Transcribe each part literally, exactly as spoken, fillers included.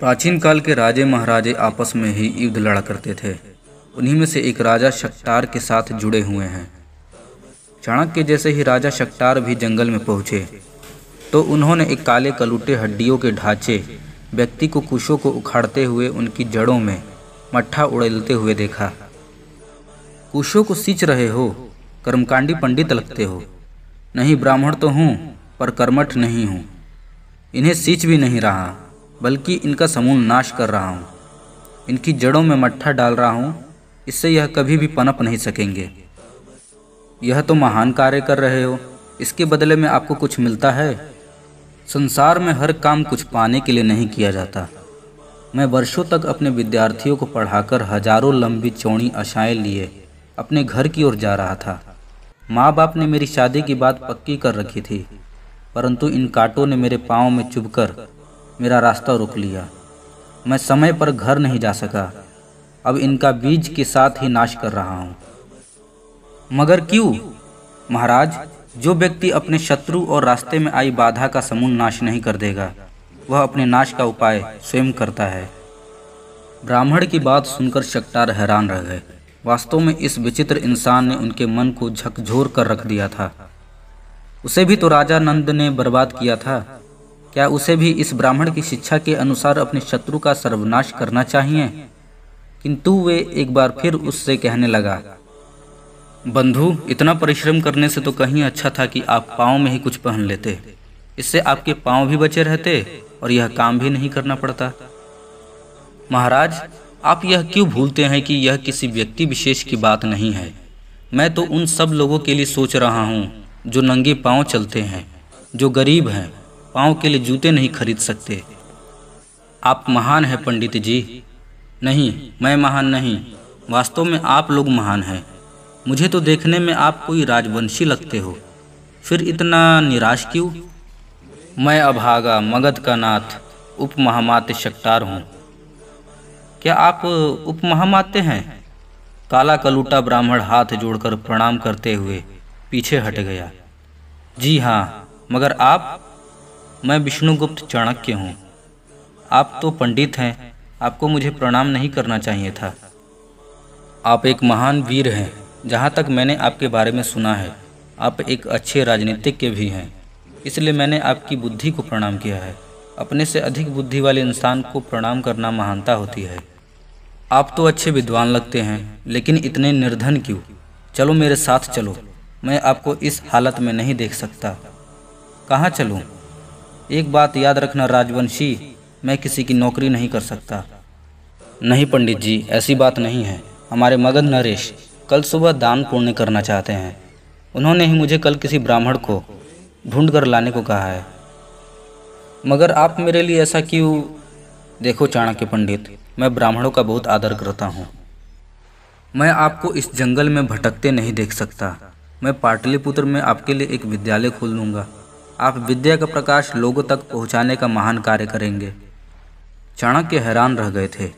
प्राचीन काल के राजे महाराजे आपस में ही युद्ध लड़ा करते थे। उन्हीं में से एक राजा शकटार के साथ जुड़े हुए हैं। चाणक्य जैसे ही राजा शकटार भी जंगल में पहुँचे तो उन्होंने एक काले कलूटे हड्डियों के ढांचे व्यक्ति को कुशों को उखाड़ते हुए उनकी जड़ों में मट्ठा उड़ेलते हुए देखा। कुशों को सींच रहे हो, कर्मकांडी पंडित लगते हो। नहीं, ब्राह्मण तो हूँ पर कर्मठ नहीं हूँ। इन्हें सींच भी नहीं रहा बल्कि इनका समूल नाश कर रहा हूँ। इनकी जड़ों में मट्ठा डाल रहा हूँ, इससे यह कभी भी पनप नहीं सकेंगे। यह तो महान कार्य कर रहे हो, इसके बदले में आपको कुछ मिलता है। संसार में हर काम कुछ पाने के लिए नहीं किया जाता। मैं वर्षों तक अपने विद्यार्थियों को पढ़ाकर हजारों लंबी चौड़ी आशाएं लिए अपने घर की ओर जा रहा था। माँ बाप ने मेरी शादी की बात पक्की कर रखी थी, परंतु इन कांटों ने मेरे पाँव में चुभकर मेरा रास्ता रोक लिया। मैं समय पर घर नहीं जा सका। अब इनका बीज के साथ ही नाश कर रहा हूँ। मगर क्यों? महाराज, जो व्यक्ति अपने शत्रु और रास्ते में आई बाधा का समूल नाश नहीं कर देगा, वह अपने नाश का उपाय स्वयं करता है। ब्राह्मण की बात सुनकर शकटार हैरान रह गए। वास्तव में इस विचित्र इंसान ने उनके मन को झकझोर कर रख दिया था। उसे भी तो राजा नंद ने बर्बाद किया था। क्या उसे भी इस ब्राह्मण की शिक्षा के अनुसार अपने शत्रु का सर्वनाश करना चाहिए? किंतु वे एक बार फिर उससे कहने लगा, बंधु, इतना परिश्रम करने से तो कहीं अच्छा था कि आप पाँव में ही कुछ पहन लेते। इससे आपके पाँव भी बचे रहते और यह काम भी नहीं करना पड़ता। महाराज, आप यह क्यों भूलते हैं कि यह किसी व्यक्ति विशेष की बात नहीं है। मैं तो उन सब लोगों के लिए सोच रहा हूँ जो नंगे पाँव चलते हैं, जो गरीब हैं, पाँव के लिए जूते नहीं खरीद सकते। आप महान हैं पंडित जी। नहीं, मैं महान नहीं। वास्तव में आप लोग महान हैं। मुझे तो देखने में आप कोई राजवंशी लगते हो। फिर इतना निराश क्यों? मैं अभागा मगध का नाथ उपमहामात्य शकटार हूँ। क्या आप उपमहामात्य हैं? काला कलूटा ब्राह्मण हाथ जोड़कर प्रणाम करते हुए पीछे हट गया। जी हाँ, मगर आप? मैं विष्णुगुप्त चाणक्य हूँ। आप तो पंडित हैं, आपको मुझे प्रणाम नहीं करना चाहिए था। आप एक महान वीर हैं। जहाँ तक मैंने आपके बारे में सुना है, आप एक अच्छे राजनीतिज्ञ भी हैं। इसलिए मैंने आपकी बुद्धि को प्रणाम किया है। अपने से अधिक बुद्धि वाले इंसान को प्रणाम करना महानता होती है। आप तो अच्छे विद्वान लगते हैं, लेकिन इतने निर्धन क्यों? चलो मेरे साथ चलो, मैं आपको इस हालत में नहीं देख सकता। कहाँ चलूँ? एक बात याद रखना राजवंशी, मैं किसी की नौकरी नहीं कर सकता। नहीं पंडित जी, ऐसी बात नहीं है। हमारे मगध नरेश कल सुबह दान पुण्य करना चाहते हैं। उन्होंने ही मुझे कल किसी ब्राह्मण को ढूंढ कर लाने को कहा है। मगर आप मेरे लिए ऐसा क्यों? देखो चाणक्य पंडित, मैं ब्राह्मणों का बहुत आदर करता हूँ। मैं आपको इस जंगल में भटकते नहीं देख सकता। मैं पाटलिपुत्र में आपके लिए एक विद्यालय खोल लूँगा। आप विद्या का प्रकाश लोगों तक पहुँचाने का महान कार्य करेंगे। चाणक्य हैरान रह गए थे।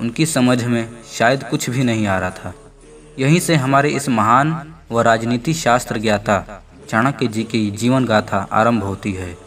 उनकी समझ में शायद कुछ भी नहीं आ रहा था। यहीं से हमारे इस महान व राजनीति शास्त्र ज्ञाता चाणक्य जी की जीवन गाथा आरंभ होती है।